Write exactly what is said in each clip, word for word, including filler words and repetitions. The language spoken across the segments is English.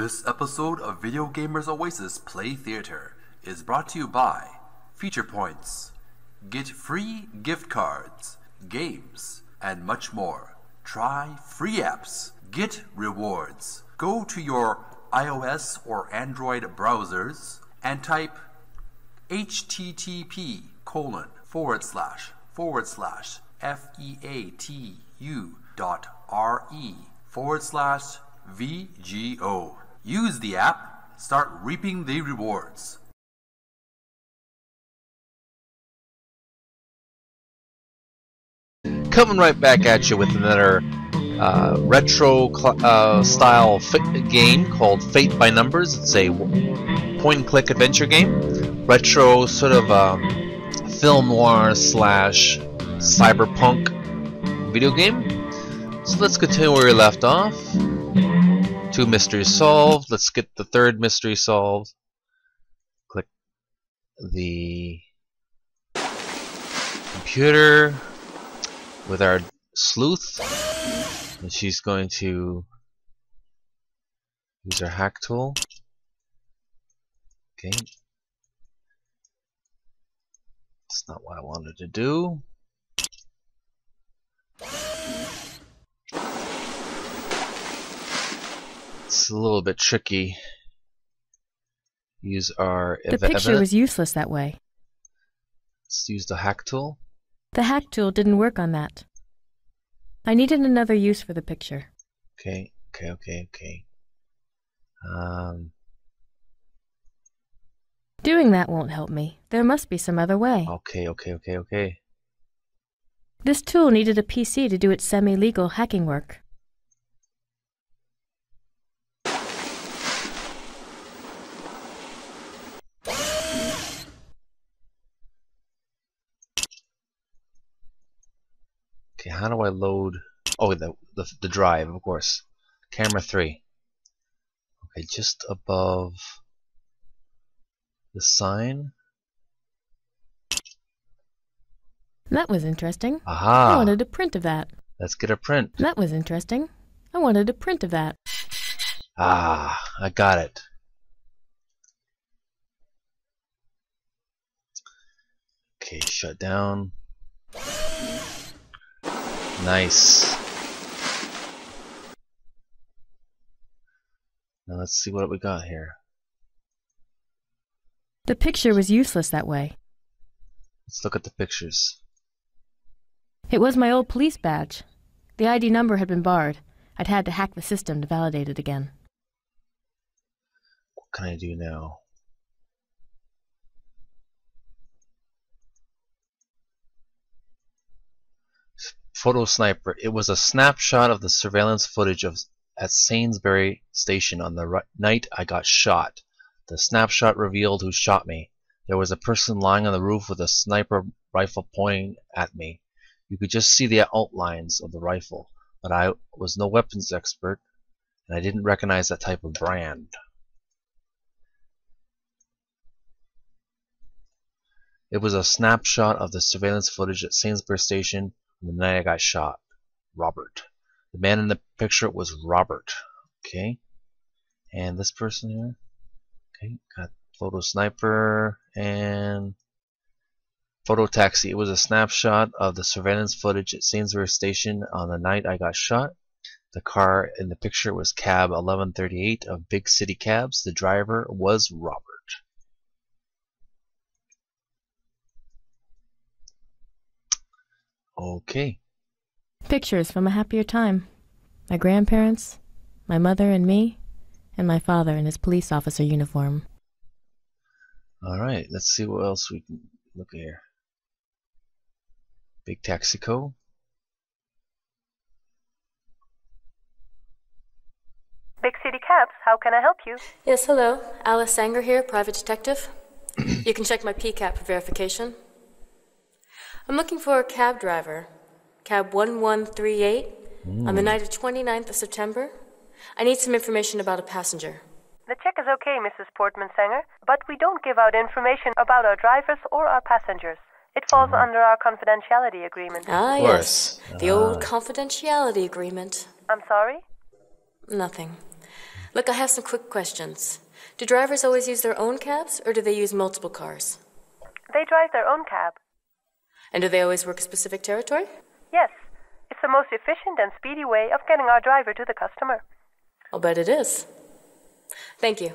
This episode of Video Gamers Oasis Play Theater is brought to you by Feature Points. Get free gift cards, games, and much more. Try free apps. Get rewards. Go to your iOS or Android browsers and type http colon forward slash forward slash f-e-a-t-u dot r-e forward slash VGO. Use the app, start reaping the rewards. Coming right back at you with another uh, retro uh, style game called Fate by Numbers. It's a point and click adventure game, retro sort of um, film noir slash cyberpunk video game. So let's continue where we left off. Two mysteries solved. Let's get the third mystery solved. Click the computer with our sleuth, and she's going to use her hack tool. Okay, that's not what I wanted to do. It's a little bit tricky. Use our the picture evidence. Was useless that way. Let's use the hack tool. The hack tool didn't work on that. I needed another use for the picture. Okay, okay, okay, okay. Um, Doing that won't help me. There must be some other way. Okay, okay, okay, okay. This tool needed a P C to do its semi-legal hacking work. Okay, how do I load? Oh, the, the the drive, of course. Camera three. Okay, just above the sign. That was interesting. Aha! I wanted a print of that. Let's get a print. That was interesting. I wanted a print of that. Ah, I got it. Okay, shut down. Nice. Now let's see what we got here. The picture was useless that way. Let's look at the pictures. It was my old police badge. The I D number had been barred. I'd had to hack the system to validate it again. What can I do now? Photo Sniper. It was a snapshot of the surveillance footage of at Sainsbury Station on the night I got shot. The snapshot revealed who shot me. There was a person lying on the roof with a sniper rifle pointing at me. You could just see the outlines of the rifle, but I was no weapons expert, and I didn't recognize that type of brand. It was a snapshot of the surveillance footage at Sainsbury Station the night I got shot. Robert. The man in the picture was Robert. Okay. And this person here. Okay. Got Photo Sniper and Photo Taxi. It was a snapshot of the surveillance footage at Sainsbury Station on the night I got shot. The car in the picture was cab eleven thirty-eight of Big City Cabs. The driver was Robert. Okay. Pictures from a happier time. My grandparents, my mother and me, and my father in his police officer uniform. Alright, let's see what else we can look at here. Big Taxico. Big City Cabs, how can I help you? Yes, hello. Alice Sanger here, private detective. You can check my P CAP for verification. I'm looking for a cab driver, cab one one three eight, mm. on the night of twenty-ninth of September. I need some information about a passenger. The check is okay, Missus Portman-Sanger, but we don't give out information about our drivers or our passengers. It falls mm. under our confidentiality agreement. Ah, of course. Yes, the uh. old confidentiality agreement. I'm sorry? Nothing. Look, I have some quick questions. Do drivers always use their own cabs, or do they use multiple cars? They drive their own cab. And do they always work a specific territory? Yes. It's the most efficient and speedy way of getting our driver to the customer. I'll bet it is. Thank you.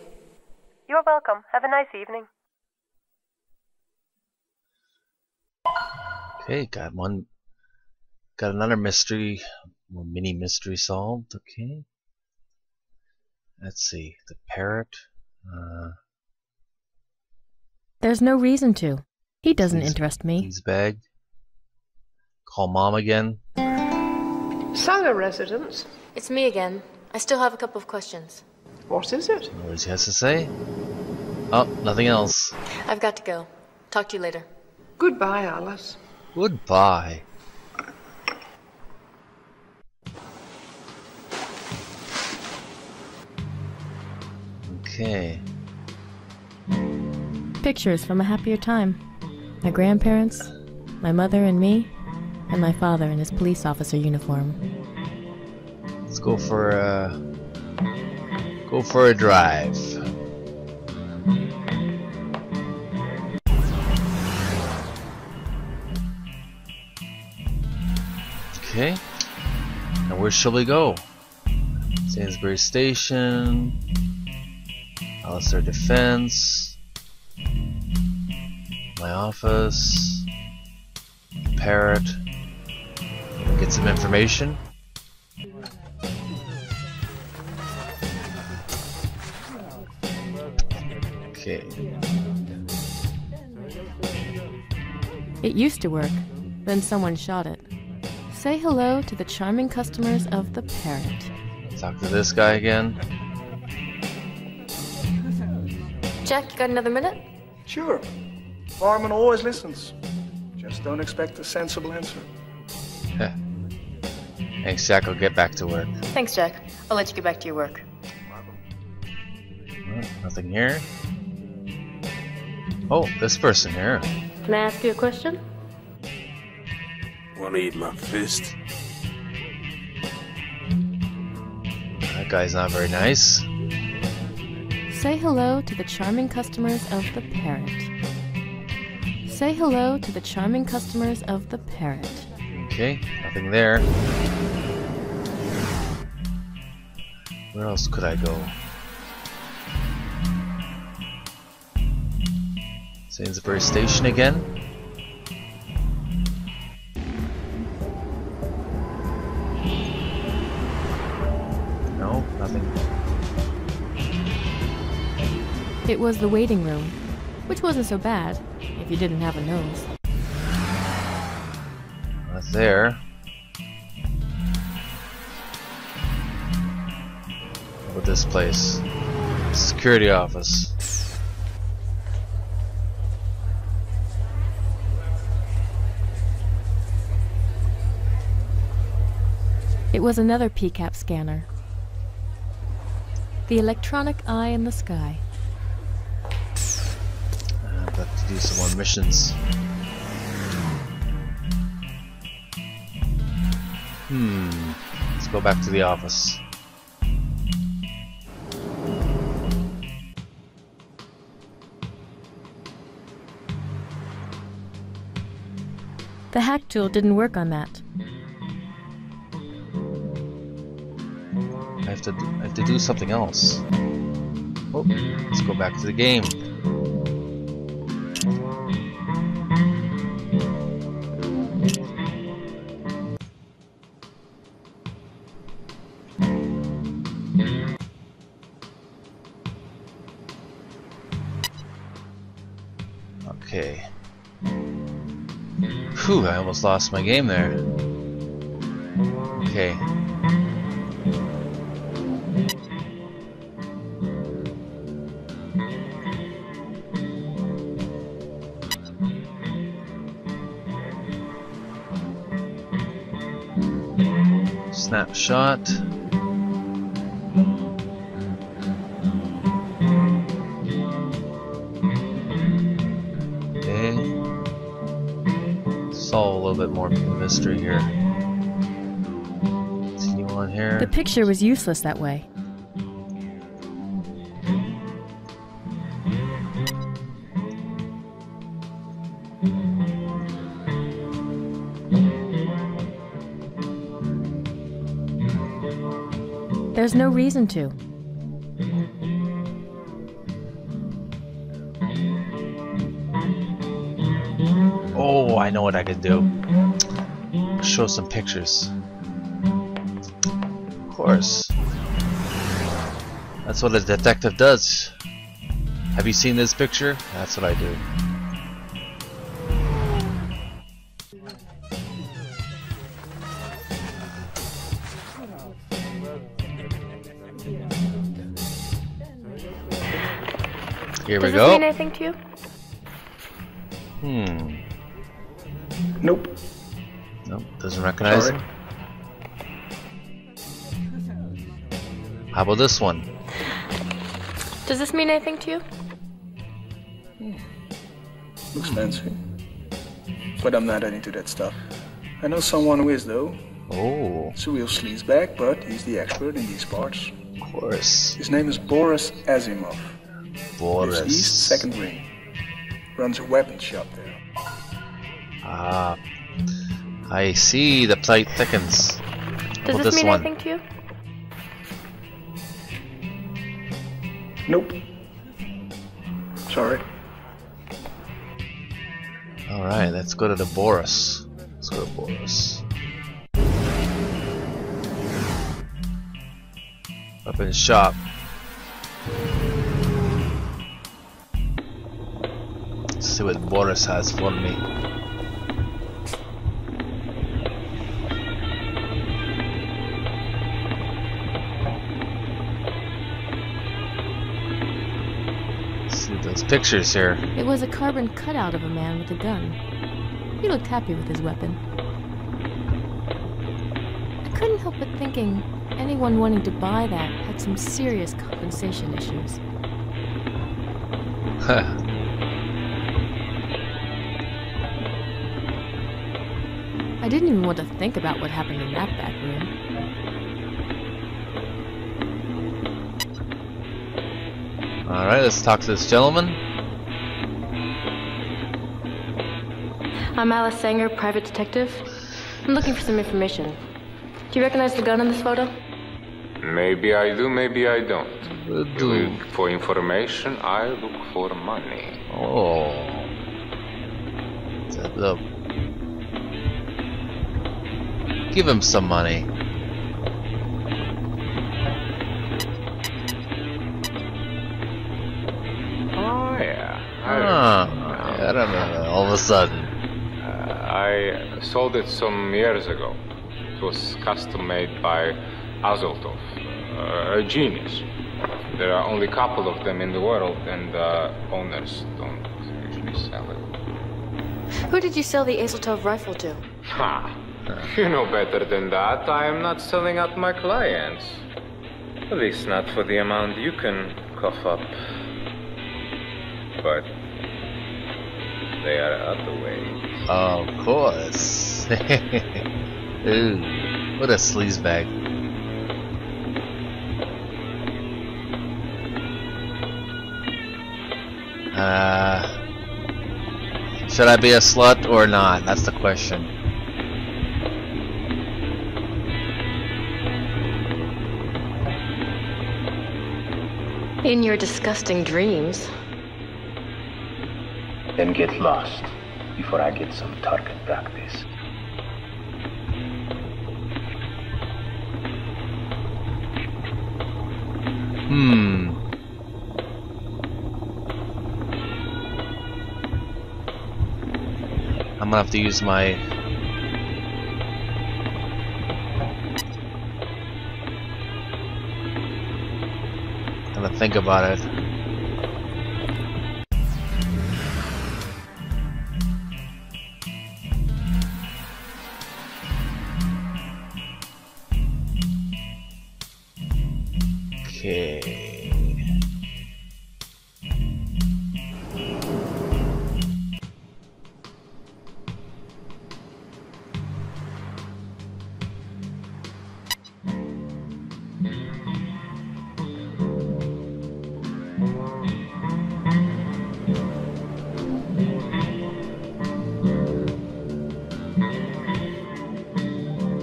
You're welcome. Have a nice evening. Okay, got one. Got another mystery, or mini mystery solved. Okay. Let's see. The parrot. Uh, There's no reason to. He doesn't interest me. He's bagged. Call mom again. Sanger residence. It's me again. I still have a couple of questions. What is it? Always has to say. Oh, nothing else. I've got to go. Talk to you later. Goodbye, Alice. Goodbye. Okay. Pictures from a happier time. My grandparents, my mother and me, and my father in his police officer uniform. Let's go for a... Go for a drive. Okay. Now where shall we go? Sainsbury Station. Alistair Defense. My office. Parrot. Get some information. Okay. It used to work, then someone shot it. Say hello to the charming customers of the parrot. Talk to this guy again. Jack, you got another minute? Sure. Barman always listens. Just don't expect a sensible answer. Thanks, Jack. I'll get back to work. Thanks, Jack. I'll let you get back to your work. Well, nothing here. Oh, this person here. Can I ask you a question? Wanna eat my fist? That guy's not very nice. Say hello to the charming customers of the parrot. Say hello to the charming customers of the parrot. Okay, nothing there. Where else could I go? Sainsbury Station again? No, nothing. It was the waiting room, which wasn't so bad if you didn't have a nose. Not there. How about this place? Security office. It was another P CAP scanner. The electronic eye in the sky. I've got to do some more missions. Hmm. Let's go back to the office. The hack tool didn't work on that. I have to do, I have to do something else. Oh, let's go back to the game. Okay. Whew, I almost lost my game there. Okay. Snapshot. Bit more mystery here. Anyone here? The picture was useless that way. There's no reason to. Oh, I know what I can do. Show some pictures. Of course. That's what a detective does. Have you seen this picture? That's what I do. Here we go. Does this mean anything to you? Hmm. Nope. Nope, doesn't recognize it. How about this one? Does this mean anything to you? Hmm. Looks fancy. But I'm not into that stuff. I know someone who is, though. Oh. It's a real sleazebag, but he's the expert in these parts. Of course. His name is Boris Asimov. Boris. It's East Second Ring. Runs a weapon shop there. Ah, I see. The plate thickens. Does this, this mean one. anything to you? Nope. Sorry. All right, let's go to the Boris. Let's go to Boris. Up in the shop. Let's see what Boris has for me. Let's see those pictures here. It was a carbon cutout of a man with a gun. He looked happy with his weapon. I couldn't help but thinking anyone wanting to buy that had some serious compensation issues. Huh. I didn't even want to think about what happened in that back room. Alright, let's talk to this gentleman. I'm Alice Sanger, private detective. I'm looking for some information. Do you recognize the gun in this photo? Maybe I do, maybe I don't. Uh, do. You look for information, I look for money. Oh. The Give him some money. Oh yeah. I, huh. I don't know. All of a sudden. Uh, I sold it some years ago. It was custom made by Azeltov, uh, a genius. There are only a couple of them in the world, and uh, owners don't usually sell it. Who did you sell the Azeltov rifle to? Ha. You know better than that. I am not selling out my clients. At least not for the amount you can cough up. But they are other ways. Of course. Ooh, what a sleazebag. Uh, should I be a slut or not? That's the question. In your disgusting dreams. Then get lost before I get some target practice. Hmm. I'm gonna have to use my to think about it. Okay.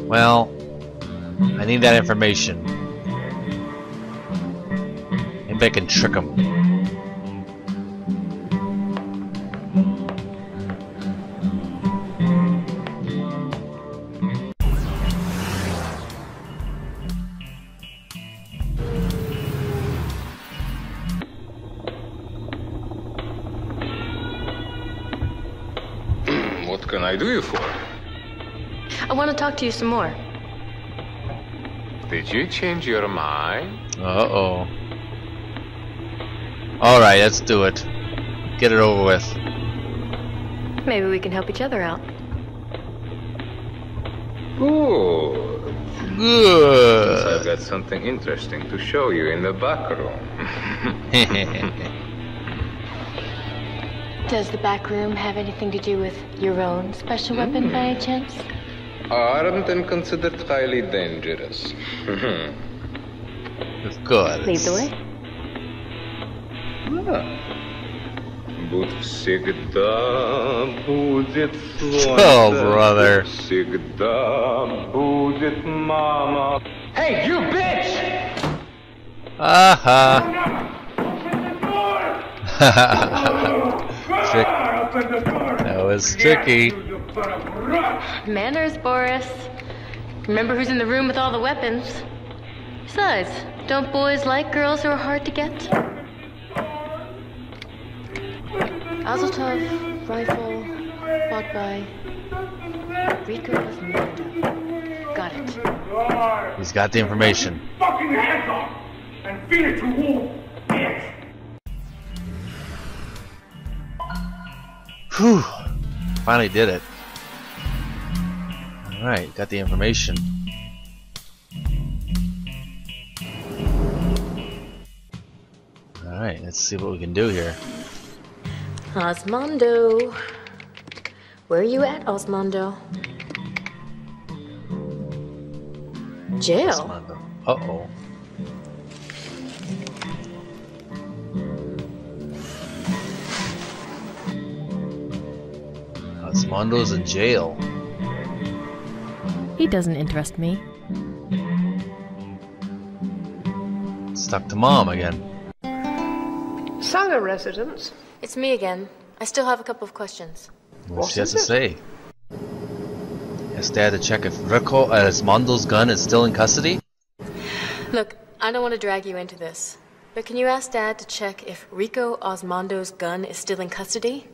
Well, I need that information. think they can trick him. What can I do you for? I want to talk to you some more. Did you change your mind? Uh-oh. Alright, let's do it. Get it over with. Maybe we can help each other out. Good. Good. I've got something interesting to show you in the back room. Does the back room have anything to do with your own special weapon mm. by any chance? Armed and considered highly dangerous. Of course. Lead the way. Oh, brother. Hey, you bitch! Aha. Uh-huh. That was tricky. Manners, Boris. Remember who's in the room with all the weapons. Besides, don't boys like girls who are hard to get? Azeltov rifle bought by Rico Osmondo. Got it. He's got the information. Fucking hands off and feed it to wolf. Whew! Finally did it. Alright, got the information. Alright, let's see what we can do here. Osmondo. Where are you at, Osmondo? Jail? Osmondo. Uh-oh. Osmondo's in jail. He doesn't interest me. Stuck to mom again. Sanger residence. It's me again. I still have a couple of questions. What she has to say? Yes, Dad, to check if Rico Osmondo's gun is still in custody? Look, I don't want to drag you into this, but can you ask Dad to check if Rico Osmondo's gun is still in custody?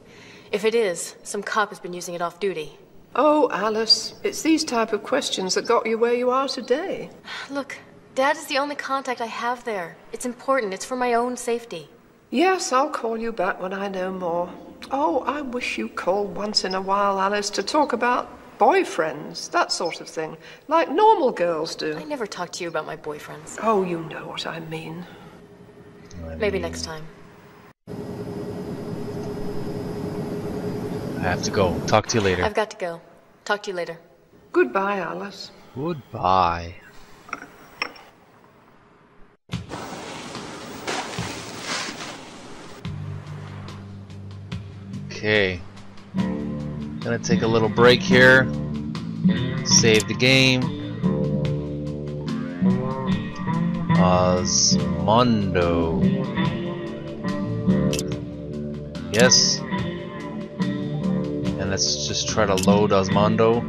If it is, some cop has been using it off-duty. Oh, Alice, it's these type of questions that got you where you are today. Look, Dad is the only contact I have there. It's important. It's for my own safety. Yes, I'll call you back when I know more. Oh, I wish you called once in a while, Alice, to talk about boyfriends, that sort of thing, like normal girls do. I never talk to you about my boyfriends. Oh, you know what I mean. I mean... Maybe next time. I have to go. Talk to you later. I've got to go. Talk to you later. Goodbye, Alice. Goodbye. Okay, gonna take a little break here, save the game. Osmondo. Yes. And let's just try to load Osmondo.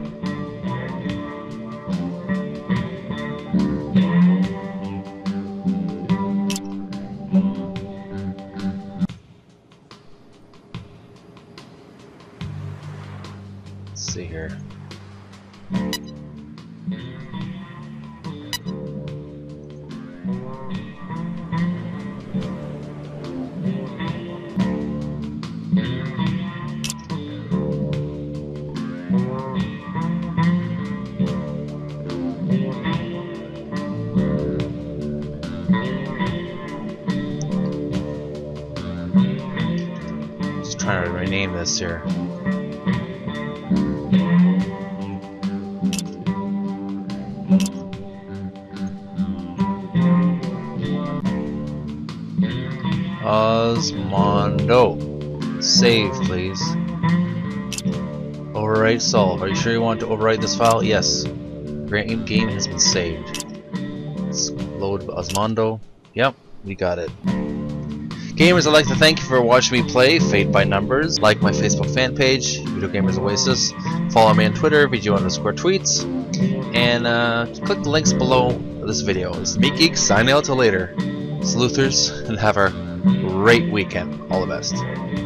Here. Osmondo. Save, please. Overwrite solve. Are you sure you want to overwrite this file? Yes. Your game has been saved. Let's load Osmondo. Yep, we got it. Gamers, I'd like to thank you for watching me play Fate by Numbers. Like my Facebook fan page, Video Gamers Oasis. Follow me on Twitter, video underscore tweets. And uh, click the links below this video. It's MeekGeek signing out till later. Sleuthers, and have a great weekend. All the best.